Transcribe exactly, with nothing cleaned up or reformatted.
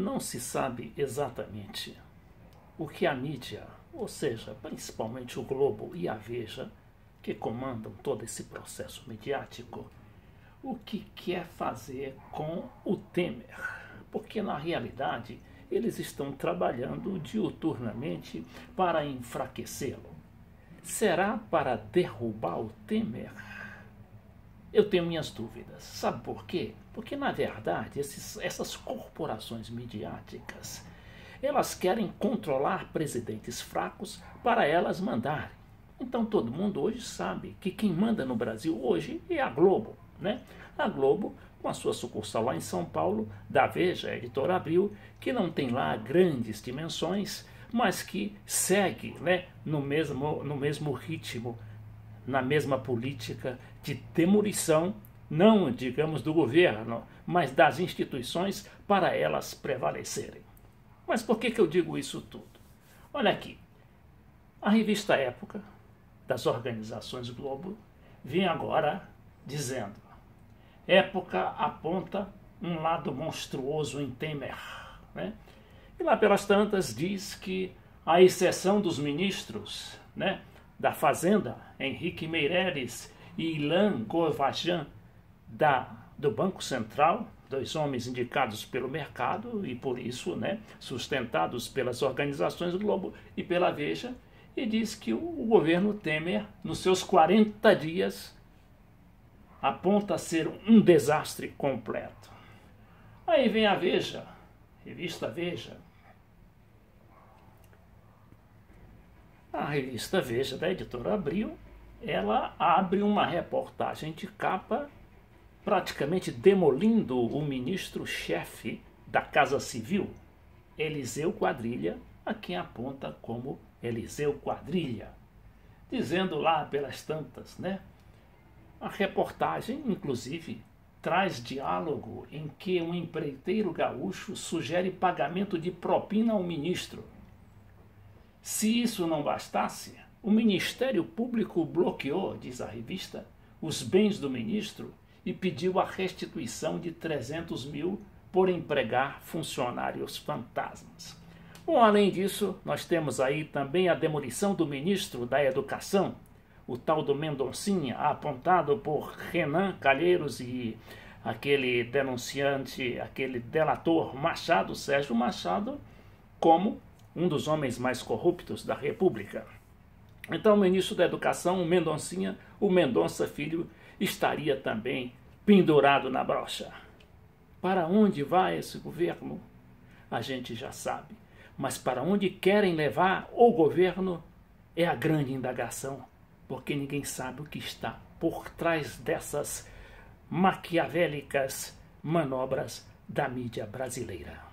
Não se sabe exatamente o que a mídia, ou seja, principalmente o Globo e a Veja, que comandam todo esse processo mediático, o que quer fazer com o Temer, porque na realidade eles estão trabalhando diuturnamente para enfraquecê-lo. Será para derrubar o Temer? Eu tenho minhas dúvidas. Sabe por quê? Porque, na verdade, esses, essas corporações midiáticas, elas querem controlar presidentes fracos para elas mandarem. Então, todo mundo hoje sabe que quem manda no Brasil hoje é a Globo, né? A Globo, com a sua sucursal lá em São Paulo, da Veja, a Editora Abril, que não tem lá grandes dimensões, mas que segue, né, no mesmo, no mesmo ritmo, na mesma política de demolição, não, digamos, do governo, mas das instituições para elas prevalecerem. Mas por que que eu digo isso tudo? Olha aqui, a revista Época, das Organizações Globo, vem agora dizendo: Época aponta um lado monstruoso em Temer, né? E lá pelas tantas diz que, à exceção dos ministros, né, da Fazenda, Henrique Meireles e Ilan Govajan, da, do Banco Central, dois homens indicados pelo mercado e, por isso, né, sustentados pelas Organizações Globo e pela Veja, e diz que o, o governo Temer, nos seus quarenta dias, aponta ser um desastre completo. Aí vem a Veja, revista Veja, A revista Veja, da Editora Abril, ela abre uma reportagem de capa praticamente demolindo o ministro-chefe da Casa Civil, Eliseu Quadrilha, a quem aponta como Eliseu Quadrilha, dizendo lá pelas tantas, né? A reportagem, inclusive, traz diálogo em que um empreiteiro gaúcho sugere pagamento de propina ao ministro. Se isso não bastasse, o Ministério Público bloqueou, diz a revista, os bens do ministro e pediu a restituição de trezentos mil por empregar funcionários fantasmas. Bom, além disso, nós temos aí também a demolição do ministro da Educação, o tal do Mendoncinha, apontado por Renan Calheiros e aquele denunciante, aquele delator Machado, Sérgio Machado, como um dos homens mais corruptos da República. Então, o ministro da Educação, o Mendoncinha, o Mendonça Filho, estaria também pendurado na brocha. Para onde vai esse governo? A gente já sabe. Mas para onde querem levar o governo é a grande indagação, porque ninguém sabe o que está por trás dessas maquiavélicas manobras da mídia brasileira.